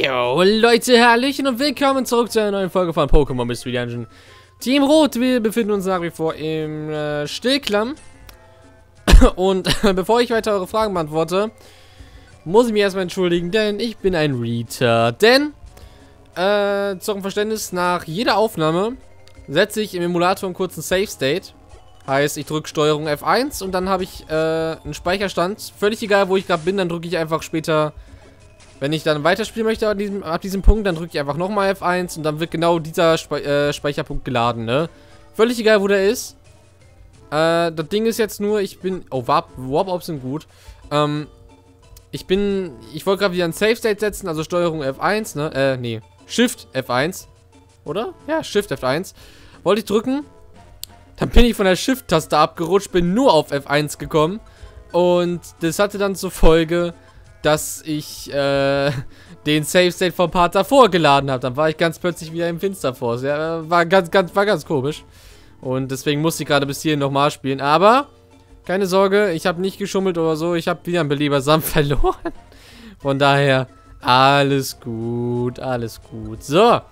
Yo Leute, hallöchen und willkommen zurück zu einer neuen Folge von Pokémon Mystery Dungeon Team Rot. Wir befinden uns nach wie vor im Stillklamm. Und bevor ich weiter eure Fragen beantworte, muss ich mich erstmal entschuldigen, denn ich bin ein Retard. Denn, zum Verständnis, nach jeder Aufnahme setze ich im Emulator einen kurzen Save State. Heißt, ich drücke STRG F1 und dann habe ich einen Speicherstand. Völlig egal, wo ich gerade bin, dann drücke ich einfach später... Wenn ich dann weiterspielen möchte ab diesem Punkt, dann drücke ich einfach nochmal F1 und dann wird genau dieser Speicherpunkt geladen, ne? Völlig egal, wo der ist. Das Ding ist jetzt nur, ich bin... Oh, Warp-Ops sind gut. Ich wollte gerade wieder ein Save-State setzen, also STRG F1, ne? Nee. Shift F1. Oder? Ja, Shift F1. Wollte ich drücken. Dann bin ich von der Shift-Taste abgerutscht, bin nur auf F1 gekommen. Und das hatte dann zur Folge... dass ich den Save State vom Part davor geladen habe. Dann war ich ganz plötzlich wieder im Finsterforce. Ja, war ganz komisch. Und deswegen musste ich gerade bis hierhin nochmal spielen. Aber, keine Sorge, ich habe nicht geschummelt oder so. Ich habe wieder einen Beleber Samt verloren. Von daher, alles gut, alles gut. So, machen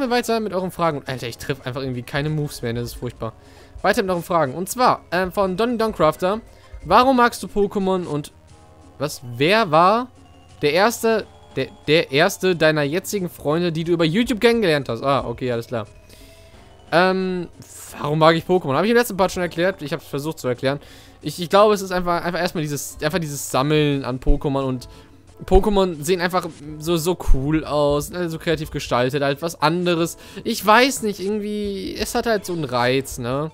wir weiter mit euren Fragen. Alter, ich treffe einfach irgendwie keine Moves mehr. Das ist furchtbar. Weiter mit euren Fragen. Und zwar, von Donny Don Crafter. Warum magst du Pokémon und... Was? Wer war der erste deiner jetzigen Freunde, die du über YouTube kennengelernt hast? Ah, okay, alles klar. Warum mag ich Pokémon? Habe ich im letzten Part schon erklärt. Ich habe es versucht zu erklären. Ich glaube, es ist einfach erstmal dieses Sammeln an Pokémon. Und Pokémon sehen einfach so cool aus, so kreativ gestaltet, halt was anderes. Ich weiß nicht, irgendwie, es hat halt so einen Reiz, ne?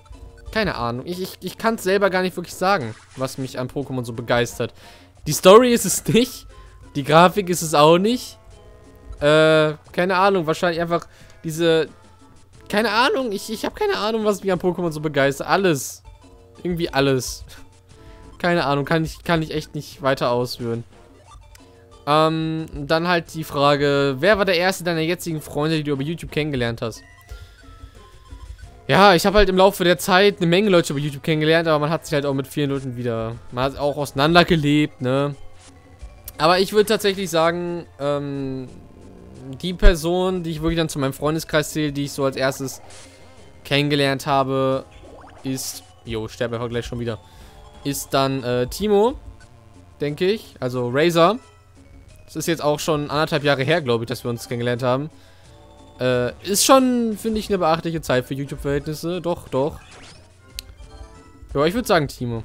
Keine Ahnung. Ich kann es selber gar nicht wirklich sagen, was mich an Pokémon so begeistert. Die Story ist es nicht. Die Grafik ist es auch nicht. Keine Ahnung. Wahrscheinlich einfach diese... Keine Ahnung. Ich habe keine Ahnung, was mich an Pokémon so begeistert. Alles. Irgendwie alles. Keine Ahnung. Kann ich echt nicht weiter ausführen. Dann halt die Frage, wer war der erste deiner jetzigen Freunde, die du über YouTube kennengelernt hast? Ja, ich habe halt im Laufe der Zeit eine Menge Leute über YouTube kennengelernt, aber man hat sich halt auch mit vielen Leuten wieder... Man hat auch auseinandergelebt, ne? Aber ich würde tatsächlich sagen, die Person, die ich wirklich dann zu meinem Freundeskreis zähle, die ich so als erstes kennengelernt habe, ist... Jo, ich sterbe einfach gleich schon wieder. Ist dann Timo, denke ich. Also Razer. Das ist jetzt auch schon 1,5 Jahre her, glaube ich, dass wir uns kennengelernt haben. Ist schon, finde ich, eine beachtliche Zeit für YouTube-Verhältnisse. Doch, doch. Ja, ich würde sagen, Timo.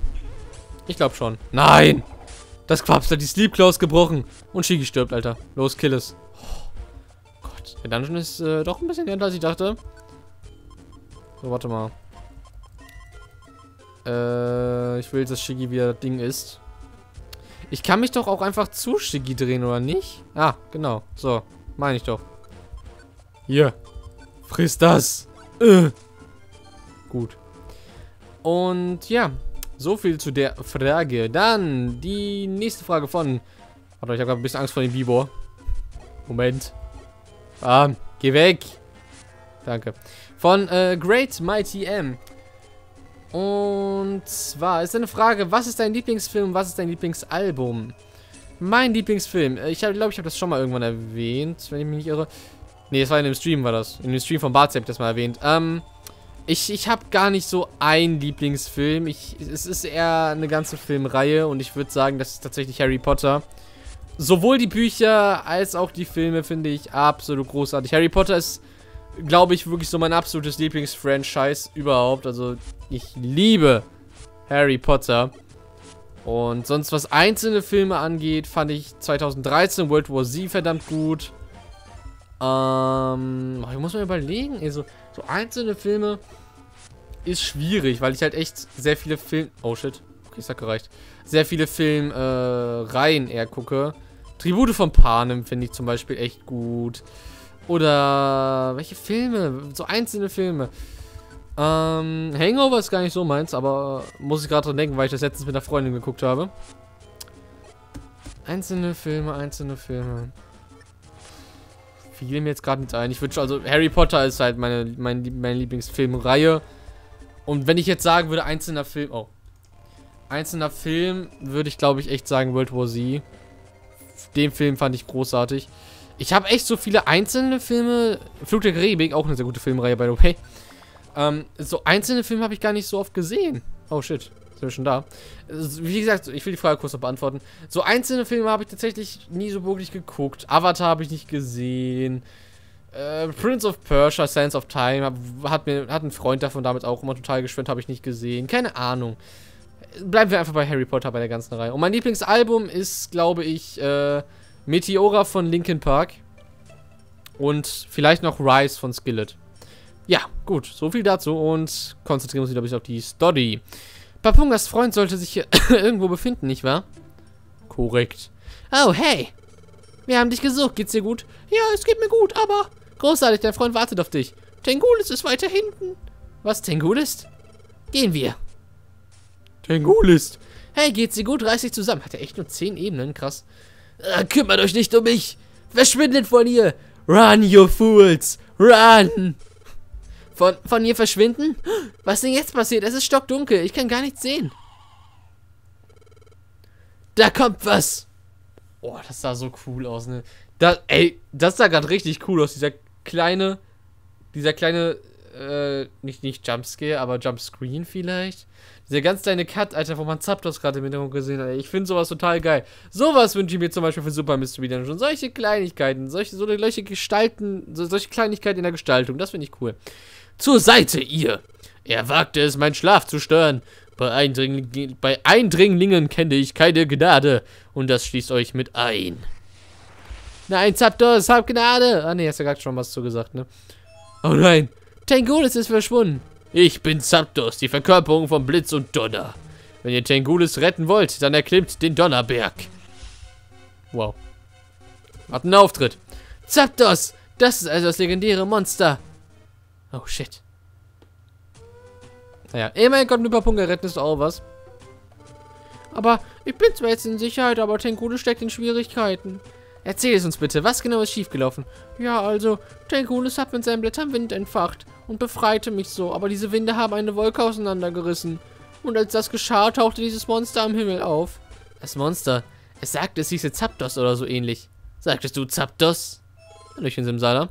Ich glaube schon. Nein! Das Quaps hat die Sleep Claws gebrochen. Und Shiggy stirbt, Alter. Los, kill es. Oh, Gott. Der Dungeon ist doch ein bisschen härter, als ich dachte. So, warte mal. Ich will jetzt, dass Shiggy wieder das Ding ist. Ich kann mich doch auch einfach zu Shiggy drehen, oder nicht? Ah, genau. So, meine ich doch. Hier, friss das. Gut. Und ja, so viel zu der Frage. Dann die nächste Frage von... Warte, ich habe gerade ein bisschen Angst vor dem Bibor. Moment. Ah, geh weg. Danke. Von Great Mighty M. Und zwar ist eine Frage, was ist dein Lieblingsfilm, was ist dein Lieblingsalbum? Mein Lieblingsfilm. Ich glaube, ich habe das schon mal irgendwann erwähnt, wenn ich mich nicht irre. Ne, das war in dem Stream, war das. In dem Stream von Barz habe ich das mal erwähnt. Ich habe gar nicht so einen Lieblingsfilm. Es ist eher eine ganze Filmreihe und ich würde sagen, das ist tatsächlich Harry Potter. Sowohl die Bücher als auch die Filme finde ich absolut großartig. Harry Potter ist, glaube ich, wirklich so mein absolutes Lieblingsfranchise überhaupt. Also, ich liebe Harry Potter. Und sonst, was einzelne Filme angeht, fand ich 2013 World War Z verdammt gut. Ich muss mir überlegen, ey, so einzelne Filme ist schwierig, weil ich halt echt sehr viele Filme... Oh shit, okay, es hat gereicht. Sehr viele Filmreihen eher gucke. Tribute von Panem finde ich zum Beispiel echt gut. Oder welche Filme? So einzelne Filme. Hangover ist gar nicht so meins, aber muss ich gerade dran denken, weil ich das letztens mit einer Freundin geguckt habe. Einzelne Filme, einzelne Filme. Ich gehe mir jetzt gerade nicht ein. Ich würde schon, also Harry Potter ist halt meine Lieblingsfilmreihe. Und wenn ich jetzt sagen würde, einzelner Film, würde ich glaube ich echt sagen World War Z. Den Film fand ich großartig. Ich habe echt so viele einzelne Filme. Fluch der Karibik, auch eine sehr gute Filmreihe, by the way. So einzelne Filme habe ich gar nicht so oft gesehen. Oh shit, sind wir schon da? Wie gesagt, ich will die Frage kurz noch beantworten. So einzelne Filme habe ich tatsächlich nie so wirklich geguckt. Avatar habe ich nicht gesehen. Prince of Persia, Sands of Time, hat ein Freund davon damit auch immer total geschwärmt, habe ich nicht gesehen. Keine Ahnung. Bleiben wir einfach bei Harry Potter bei der ganzen Reihe. Und mein Lieblingsalbum ist, glaube ich, Meteora von Linkin Park. Und vielleicht noch Rise von Skillet. Ja, gut, so viel dazu und konzentrieren wir uns wieder ein bisschen auf die Story. Papungas Freund sollte sich hier irgendwo befinden, nicht wahr? Korrekt. Oh, hey! Wir haben dich gesucht, geht's dir gut? Ja, es geht mir gut, aber... Großartig, dein Freund wartet auf dich. Tengulist ist weiter hinten. Was, Tengulist? Gehen wir. Tengulist! Hey, geht's dir gut? Reiß dich zusammen. Hat er echt nur 10 Ebenen? Krass. Kümmert euch nicht um mich! Verschwindet von hier! Run, you fools! Run! Von hier verschwinden? Was denn jetzt passiert? Es ist stockdunkel. Ich kann gar nichts sehen. Da kommt was. Oh, das sah so cool aus, ne? Das sah gerade richtig cool aus. Dieser kleine, nicht Jumpscare, aber Jumpscreen vielleicht. Dieser ganz kleine Cut, Alter, wo man Zapdos gerade im Hintergrund gesehen hat. Ich finde sowas total geil. Sowas wünsche ich mir zum Beispiel für Super Mystery Dungeon. Solche Kleinigkeiten, solche Kleinigkeiten in der Gestaltung, das finde ich cool. Zur Seite, ihr! Er wagte es, meinen Schlaf zu stören. Bei Eindringlingen kenne ich keine Gnade. Und das schließt euch mit ein. Nein, Zapdos, hab Gnade! Ah, ne, hast ja gerade schon was zu gesagt, ne? Oh nein! Tengulist ist verschwunden. Ich bin Zapdos, die Verkörperung von Blitz und Donner. Wenn ihr Tengulist retten wollt, dann erklimmt den Donnerberg. Wow. Hat einen Auftritt. Zapdos, das ist also das legendäre Monster. Oh, shit. Naja, immerhin konnten ein paar Punkte retten, ist auch was. Aber ich bin zwar jetzt in Sicherheit, aber Tengule steckt in Schwierigkeiten. Erzähl es uns bitte, was genau ist schiefgelaufen? Ja, also, Tengunus hat mit seinen Blättern Wind entfacht und befreite mich so, aber diese Winde haben eine Wolke auseinandergerissen. Und als das geschah, tauchte dieses Monster am Himmel auf. Das Monster? Es sagte, es hieße Zapdos oder so ähnlich. Sagtest du Zapdos? Hallöchen, Simzala.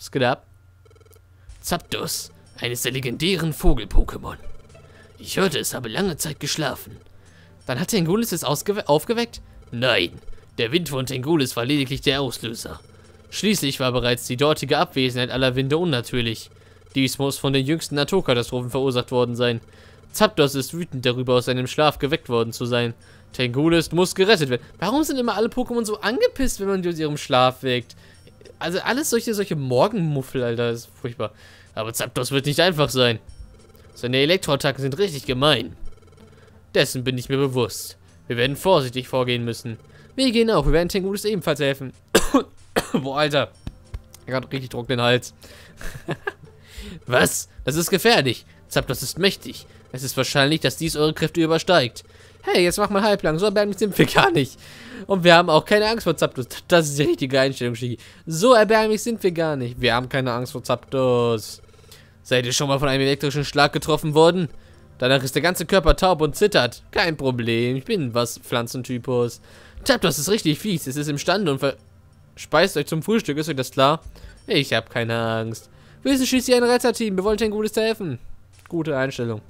Skidab. Zapdos, eines der legendären Vogel-Pokémon. Ich hörte, es habe lange Zeit geschlafen. Dann hat Tengunus es aufgeweckt? Nein. Der Wind von Tengulist war lediglich der Auslöser. Schließlich war bereits die dortige Abwesenheit aller Winde unnatürlich. Dies muss von den jüngsten Naturkatastrophen verursacht worden sein. Zapdos ist wütend darüber, aus seinem Schlaf geweckt worden zu sein. Tengulist muss gerettet werden. Warum sind immer alle Pokémon so angepisst, wenn man die aus ihrem Schlaf weckt? Also alles solche Morgenmuffel, Alter, ist furchtbar. Aber Zapdos wird nicht einfach sein. Seine Elektroattacken sind richtig gemein. Dessen bin ich mir bewusst. Wir werden vorsichtig vorgehen müssen. Wir gehen auch, wir werden Tengulist ebenfalls helfen. Boah, Alter. Er hat richtig Druck in den Hals. Was? Das ist gefährlich. Zapdos ist mächtig. Es ist wahrscheinlich, dass dies eure Kräfte übersteigt. Hey, jetzt mach mal halblang, so erbärmlich sind wir gar nicht. Und wir haben auch keine Angst vor Zapdos. Das ist die richtige Einstellung, Shiggy. So erbärmlich sind wir gar nicht. Wir haben keine Angst vor Zapdos. Seid ihr schon mal von einem elektrischen Schlag getroffen worden? Danach ist der ganze Körper taub und zittert. Kein Problem, ich bin was Pflanzentypus. Zapdos ist richtig fies, es ist imstande und verspeist euch zum Frühstück, ist euch das klar? Ich hab keine Angst. Wir sind schließlich ein Retterteam, wir wollen Tengulist helfen. Gute Einstellung.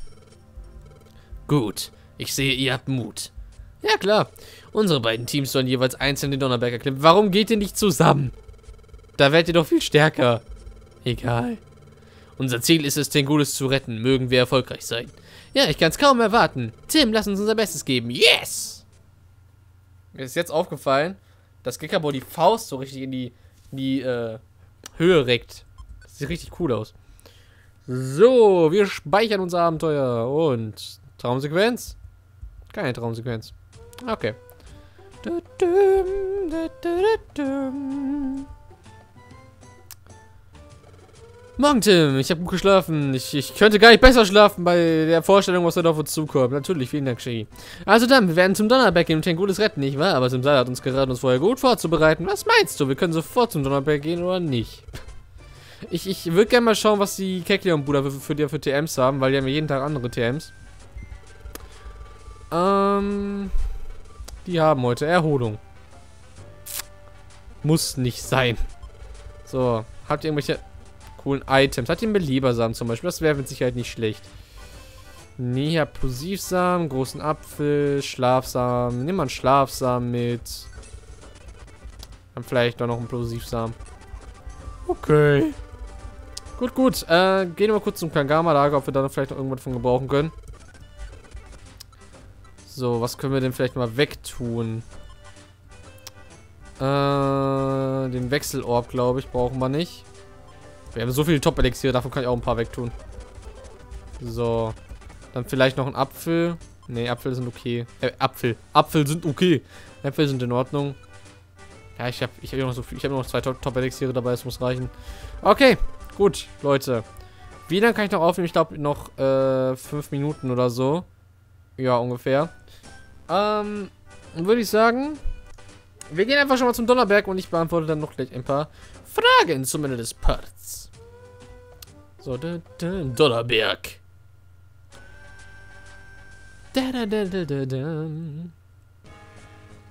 Gut, ich sehe, ihr habt Mut. Ja klar, unsere beiden Teams sollen jeweils einzeln den Donnerberg erklimmen. Warum geht ihr nicht zusammen? Da werdet ihr doch viel stärker. Egal. Unser Ziel ist es, Tengulist zu retten, mögen wir erfolgreich sein. Ja, ich kann's kaum erwarten. Tim, lass uns unser Bestes geben. Yes! Mir ist jetzt aufgefallen, dass Gekabur die Faust so richtig in die Höhe reckt. Das sieht richtig cool aus. So, wir speichern unser Abenteuer. Und Traumsequenz? Keine Traumsequenz. Okay. Morgen, Tim. Ich habe gut geschlafen. Ich könnte gar nicht besser schlafen bei der Vorstellung, was da auf uns zukommt. Natürlich, vielen Dank, Shiggy. Also dann, wir werden zum Donnerberg gehen und Tengulist retten, nicht wahr? Aber Simsala hat uns geraten, uns vorher gut vorzubereiten. Was meinst du? Wir können sofort zum Donnerberg gehen oder nicht? Ich würde gerne mal schauen, was die Kekleon-Bruder für TMs haben, weil die haben ja jeden Tag andere TMs. Die haben heute Erholung. Muss nicht sein. So, habt ihr irgendwelche coolen Items? Habt ihr einen Belebersamen zum Beispiel? Das wäre mit Sicherheit nicht schlecht. Nee, ich hab Pusivsamen, großen Apfel, Schlafsamen. Nimm mal einen Schlafsamen mit. Dann vielleicht doch noch einen Plosivsamen. Okay. Gut, gut. Gehen wir mal kurz zum Kangama-Lager, ob wir da vielleicht noch irgendwas von gebrauchen können. So, was können wir denn vielleicht mal wegtun? Den Wechselorb, glaube ich, brauchen wir nicht. Wir haben so viele Top-Elixiere, davon kann ich auch ein paar wegtun. So. Dann vielleicht noch ein Apfel. Ne, Apfel sind okay. Apfel sind okay. Äpfel sind in Ordnung. Ja, ich hab noch so viel. Ich habe noch 2 Top-Elixiere dabei, es muss reichen. Okay, gut, Leute. Wie lange kann ich noch aufnehmen? Ich glaube noch 5 Minuten oder so. Ja, ungefähr. Würde ich sagen, wir gehen einfach schon mal zum Donnerberg und ich beantworte dann noch gleich ein paar Fragen zum Ende des Parts. So, Donnerberg.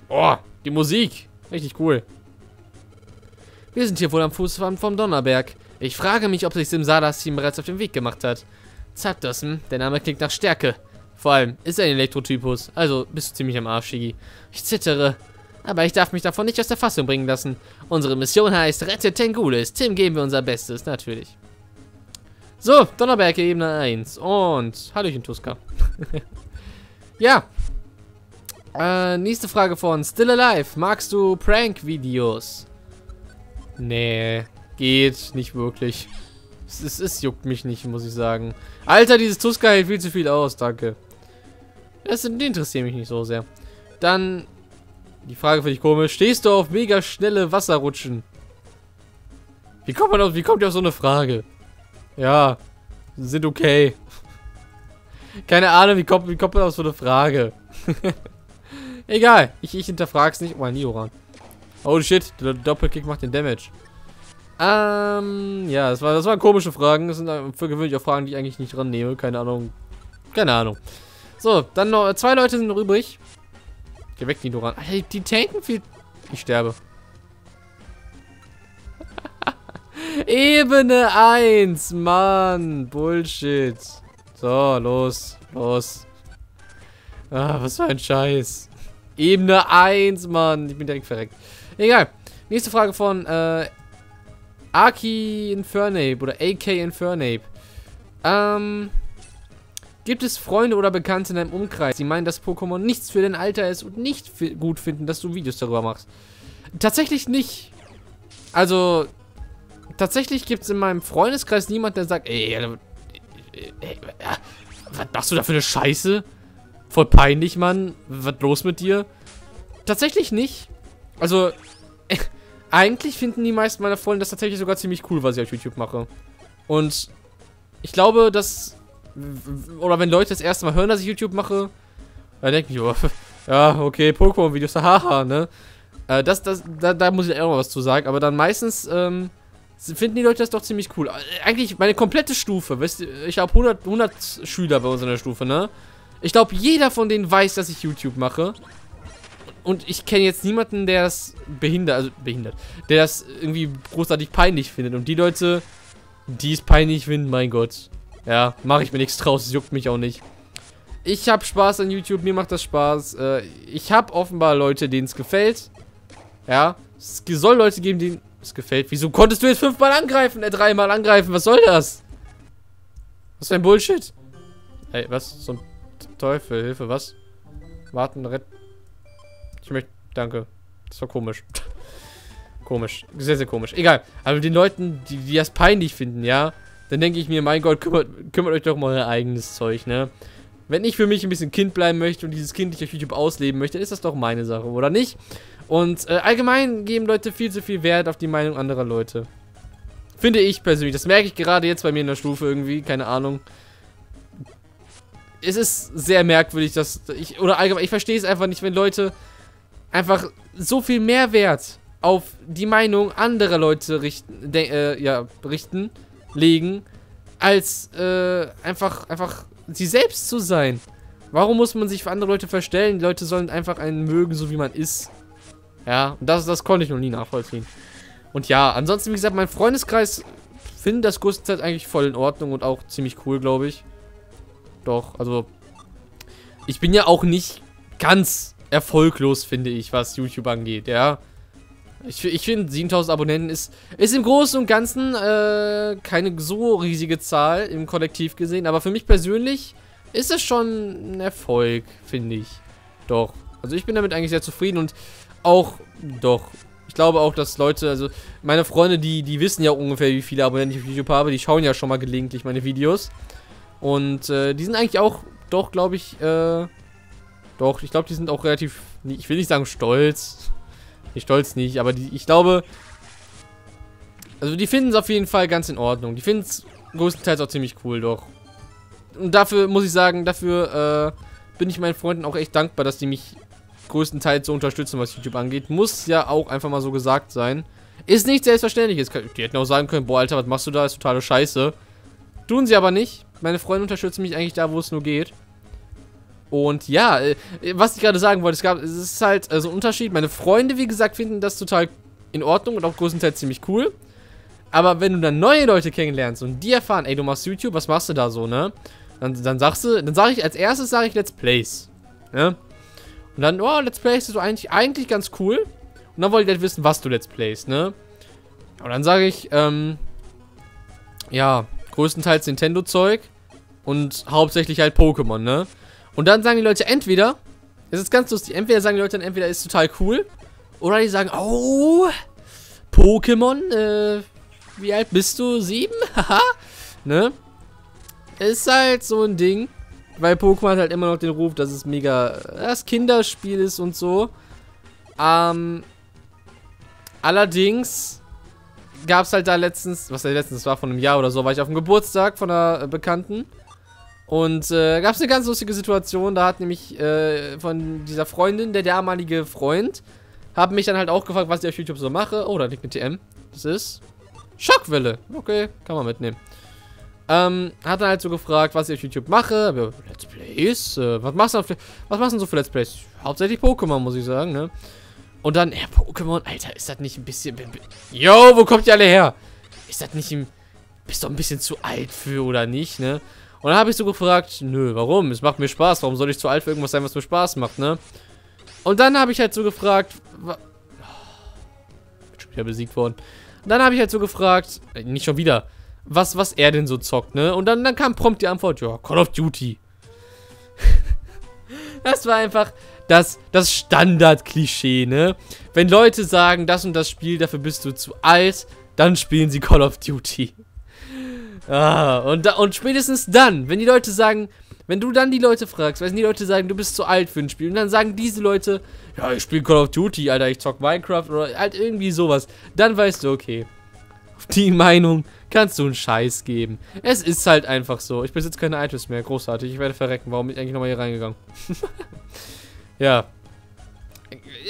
Oh, die Musik. Richtig cool. Wir sind hier wohl am Fußrand vom Donnerberg. Ich frage mich, ob sich Simzalas Team bereits auf den Weg gemacht hat. Zapdos, der Name klingt nach Stärke. Vor allem ist er ein Elektrotypus, also bist du ziemlich am Arsch, Shiggy. Ich zittere, aber ich darf mich davon nicht aus der Fassung bringen lassen. Unsere Mission heißt, rette Tengulist. Tim geben wir unser Bestes, natürlich. So, Donnerberg, Ebene 1. Und Hallöchen, Tuska. Ja. Nächste Frage von Still Alive. Magst du Prank-Videos? Nee, geht nicht wirklich. Es juckt mich nicht, muss ich sagen. Alter, dieses Tuska hält viel zu viel aus, danke. Das interessiert mich nicht so sehr. Dann, die Frage finde ich komisch. Stehst du auf mega schnelle Wasserrutschen? Wie kommt ihr auf so eine Frage? Ja, sind okay. Keine Ahnung, wie kommt man auf so eine Frage? Egal, ich hinterfrag's nicht. Oh, ein Nidoran. Oh shit, der Doppelkick macht den Damage. Ja, das waren komische Fragen. Das sind für gewöhnlich auch Fragen, die ich eigentlich nicht dran nehme. Keine Ahnung. Keine Ahnung. So, dann noch 2 Leute sind noch übrig. Geh weg, Nidoran. Alter, die tanken viel. Ich sterbe. Ebene 1, Mann. Bullshit. So, los. Los. Ah, was für ein Scheiß. Ebene 1, Mann. Ich bin direkt verreckt. Egal. Nächste Frage von, Aki Infernape oder AK Infernape. Gibt es Freunde oder Bekannte in deinem Umkreis, die meinen, dass Pokémon nichts für dein Alter ist und nicht gut finden, dass du Videos darüber machst? Tatsächlich nicht. Also, tatsächlich gibt es in meinem Freundeskreis niemanden, der sagt, ey, was machst du da für eine Scheiße? Voll peinlich, Mann. Was los mit dir? Tatsächlich nicht. Also, eigentlich finden die meisten meiner Freunde das tatsächlich sogar ziemlich cool, was ich auf YouTube mache. Und ich glaube, dass... Oder wenn Leute das erste Mal hören, dass ich YouTube mache, dann denken die, oh, ja, okay, Pokémon-Videos, haha, ne? Da muss ich auch noch was zu sagen. Aber dann meistens finden die Leute das doch ziemlich cool. Eigentlich meine komplette Stufe, weißt du, ich habe 100 Schüler bei uns in der Stufe, ne? Ich glaube, jeder von denen weiß, dass ich YouTube mache. Und ich kenne jetzt niemanden, der das der das irgendwie großartig peinlich findet. Und die Leute, die es peinlich finden, mein Gott. Ja, mache ich mir nichts draus, es juckt mich auch nicht. Ich habe Spaß an YouTube, mir macht das Spaß. Ich habe offenbar Leute, denen es gefällt. Ja, es soll Leute geben, denen es gefällt. Wieso konntest du jetzt 5-mal angreifen, 3-mal angreifen? Was soll das? Was für ein Bullshit? Hey, was zum Teufel? Hilfe, was? Warten, retten. Ich möchte... Danke. Das war komisch. Komisch. Sehr, sehr komisch. Egal. Aber den Leuten, die das peinlich finden, ja, dann denke ich mir, mein Gott, kümmert euch doch mal euer eigenes Zeug, ne? Wenn ich für mich ein bisschen Kind bleiben möchte und dieses Kind nicht auf YouTube ausleben möchte, dann ist das doch meine Sache, oder nicht? Und allgemein geben Leute viel zu viel Wert auf die Meinung anderer Leute. Finde ich persönlich. Das merke ich gerade jetzt bei mir in der Stufe irgendwie. Keine Ahnung. Es ist sehr merkwürdig, dass ich... Oder allgemein, ich verstehe es einfach nicht, wenn Leute... einfach so viel Mehrwert auf die Meinung anderer Leute legen, als einfach sie selbst zu sein. Warum muss man sich für andere Leute verstellen? Die Leute sollen einfach einen mögen, so wie man ist. Ja, und das konnte ich noch nie nachvollziehen. Und ja, ansonsten, wie gesagt, mein Freundeskreis findet das größtenteils eigentlich voll in Ordnung und auch ziemlich cool, glaube ich. Doch, also, ich bin ja auch nicht ganz erfolglos, finde ich, was YouTube angeht, ja. Ich finde, 7000 Abonnenten ist im Großen und Ganzen keine so riesige Zahl im Kollektiv gesehen. Aber für mich persönlich ist es schon ein Erfolg, finde ich. Doch. Also ich bin damit eigentlich sehr zufrieden und auch, doch, ich glaube auch, dass Leute, also meine Freunde, die wissen ja ungefähr, wie viele Abonnenten ich auf YouTube habe. Die schauen ja schon mal gelegentlich meine Videos. Und die sind eigentlich auch, doch, glaube ich, doch, ich glaube, die sind auch relativ, ich will nicht sagen stolz. Ich stolz nicht, aber ich glaube, also die finden es auf jeden Fall ganz in Ordnung. Die finden es größtenteils auch ziemlich cool, doch. Und dafür muss ich sagen, dafür bin ich meinen Freunden auch echt dankbar, dass die mich größtenteils so unterstützen, was YouTube angeht. Muss ja auch einfach mal so gesagt sein. Ist nicht selbstverständlich. Die hätten auch sagen können, boah, Alter, was machst du da? Ist totale Scheiße. Tun sie aber nicht. Meine Freunde unterstützen mich eigentlich da, wo es nur geht. Und ja, was ich gerade sagen wollte, es ist halt so ein Unterschied. Meine Freunde, wie gesagt, finden das total in Ordnung und auch größtenteils ziemlich cool. Aber wenn du dann neue Leute kennenlernst und die erfahren, ey, du machst YouTube, was machst du da so, ne? Dann sage ich als erstes Let's Plays, ne? Und dann, oh, Let's Plays ist so eigentlich ganz cool. Und dann wollen die halt wissen, was du Let's Plays, ne? Und dann sage ich, ja, größtenteils Nintendo-Zeug und hauptsächlich halt Pokémon, ne? Und dann sagen die Leute entweder, es ist ganz lustig, entweder sagen die Leute dann, entweder ist total cool, oder die sagen, oh, Pokémon, wie alt bist du? 7? Haha, ne? Ist halt so ein Ding, weil Pokémon hat halt immer noch den Ruf, dass es mega, das Kinderspiel ist und so. Allerdings gab es halt da letztens, das war vor einem Jahr oder so, war ich auf dem Geburtstag von einer Bekannten. Und gab es eine ganz lustige Situation, da hat nämlich von dieser Freundin, der damalige Freund, haben mich dann halt auch gefragt, was ich auf YouTube so mache. Oh, da liegt eine TM. Das ist Schockwelle. Okay, kann man mitnehmen. Hat dann halt so gefragt, was ich auf YouTube mache. Let's Plays. Was machst du denn so für Let's Plays? Hauptsächlich Pokémon, muss ich sagen, ne? Und dann, Pokémon, Alter, ist das nicht ein bisschen... Yo, wo kommt ihr alle her? Ist das nicht ein... Bist doch ein bisschen zu alt für, oder nicht, ne? Und dann habe ich so gefragt, nö, warum? Es macht mir Spaß, warum soll ich zu alt für irgendwas sein, was mir Spaß macht, ne? Und dann habe ich halt so gefragt, ich bin schon wieder besiegt worden. Und dann habe ich halt so gefragt, nicht schon wieder, was er denn so zockt, ne? Und dann kam prompt die Antwort, ja, Call of Duty. Das war einfach das Standard-Klischee, ne? Wenn Leute sagen, das und das Spiel, dafür bist du zu alt, dann spielen sie Call of Duty. Und spätestens dann, wenn die Leute sagen, wenn du dann die Leute fragst, wenn die Leute sagen, du bist zu alt für ein Spiel, und dann sagen diese Leute, ja, ich spiele Call of Duty, Alter, ich zock Minecraft oder halt irgendwie sowas, dann weißt du, okay, auf die Meinung kannst du einen Scheiß geben. Es ist halt einfach so. Ich besitze keine Items mehr, großartig, ich werde verrecken. Warum bin ich eigentlich nochmal hier reingegangen? Ja.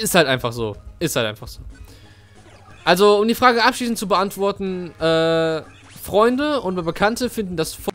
Ist halt einfach so. Also, um die Frage abschließend zu beantworten, Freunde und Bekannte finden das voll